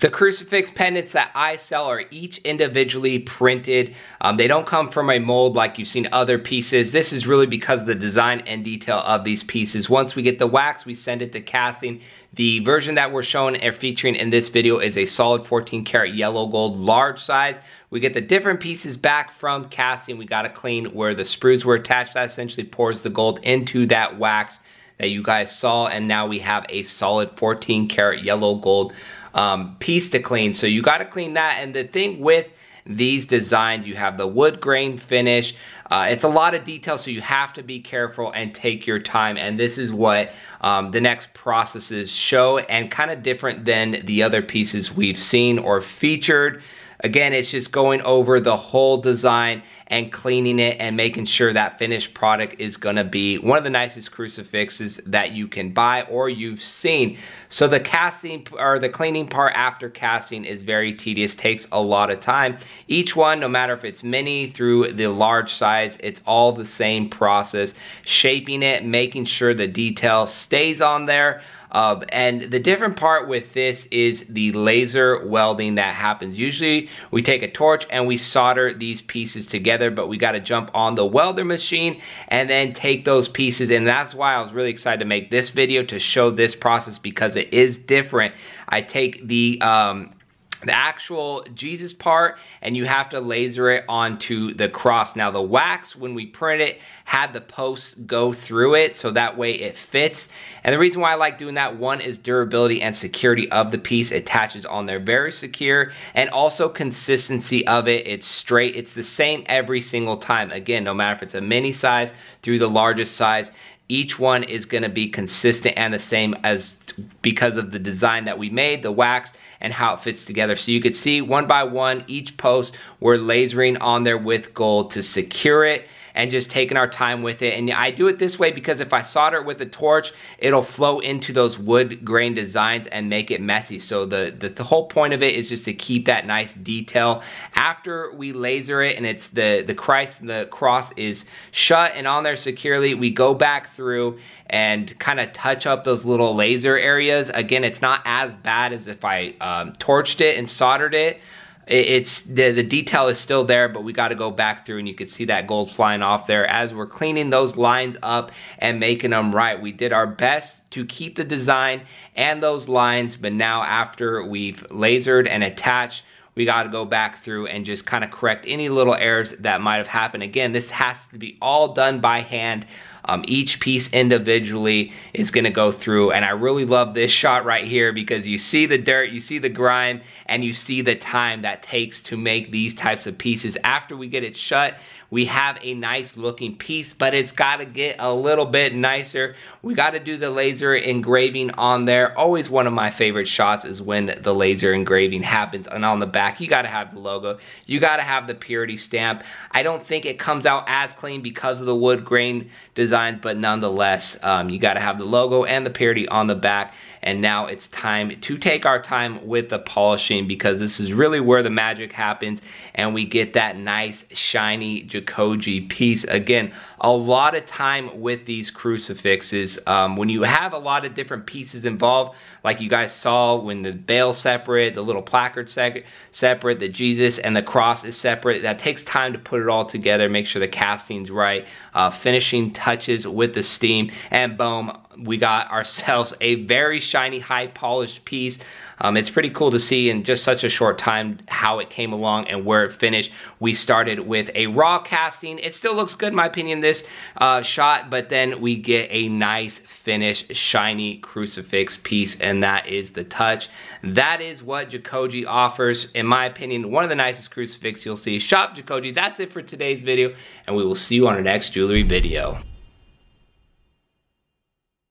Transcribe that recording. The crucifix pendants that I sell are each individually printed. They don't come from a mold like you've seen other pieces. This is really because of the design and detail of these pieces. Once we get the wax, we send it to casting. The version that we're showing and featuring in this video is a solid 14 karat yellow gold large size. We get the different pieces back from casting. We got to clean where the sprues were attached. That essentially pours the gold into that wax that you guys saw, and now we have a solid 14 karat yellow gold piece to clean. So you got to clean that. And the thing with these designs, you have the wood grain finish. It's a lot of detail, so you have to be careful and take your time. And this is what the next processes show, and kind of different than the other pieces we've seen or featured. Again, it's just going over the whole design and cleaning it and making sure that finished product is gonna be one of the nicest crucifixes that you can buy or you've seen. So the casting or the cleaning part after casting is very tedious, takes a lot of time. Each one, no matter if it's mini through the large size, it's all the same process. Shaping it, making sure the detail stays on there. And the different part with this is the laser welding that happens. Usually we take a torch and we solder these pieces together, but we got to jump on the welder machine and then take those pieces. And that's why I was really excited to make this video to show this process, because it is different. I take the actual Jesus part, and you have to laser it onto the cross. Now the wax, when we print it, had the posts go through it so that way it fits. And the reason why I like doing that, one is durability and security of the piece. It attaches on there very secure, and also consistency of it. It's straight, it's the same every single time. Again, no matter if it's a mini size through the largest size, each one is going to be consistent and the same, as because of the design that we made, the wax, and how it fits together. So you could see one by one, each post we're lasering on there with gold to secure it, and just taking our time with it. And I do it this way because if I solder it with a torch, it'll flow into those wood grain designs and make it messy. So the whole point of it is just to keep that nice detail. After we laser it and it's the Christ, the cross is shut and on there securely, we go back through and kind of touch up those little laser areas. Again, it's not as bad as if I torched it and soldered it. It's the detail is still there, but we got to go back through, and you can see that gold flying off there as we're cleaning those lines up and making them right. We did our best to keep the design and those lines, but now after we've lasered and attached, we got to go back through and just kind of correct any little errors that might have happened. Again, this has to be all done by hand. Each piece individually is going to go through, and I really love this shot right here because you see the dirt, you see the grime, and you see the time that takes to make these types of pieces. After we get it shut, we have a nice looking piece, but it's got to get a little bit nicer. We got to do the laser engraving on there. Always one of my favorite shots is when the laser engraving happens, and on the back you got to have the logo, you got to have the purity stamp. I don't think it comes out as clean because of the wood grain design, but nonetheless, you got to have the logo and the purity on the back. And now it's time to take our time with the polishing, because this is really where the magic happens and we get that nice shiny Jacoje piece. Again, a lot of time with these crucifixes. When you have a lot of different pieces involved, like you guys saw when the veil separate, the little placard separate, the Jesus and the cross is separate, that takes time to put it all together, make sure the casting's right, finishing touch with the steam, and boom, we got ourselves a very shiny, high polished piece. It's pretty cool to see in just such a short time how it came along and where it finished. We started with a raw casting. It still looks good in my opinion, this shot, but then we get a nice finished shiny crucifix piece, and that is the touch. That is what Jacoje offers. In my opinion, one of the nicest crucifixes you'll see. Shop Jacoje. That's it for today's video, and we will see you on our next jewelry video.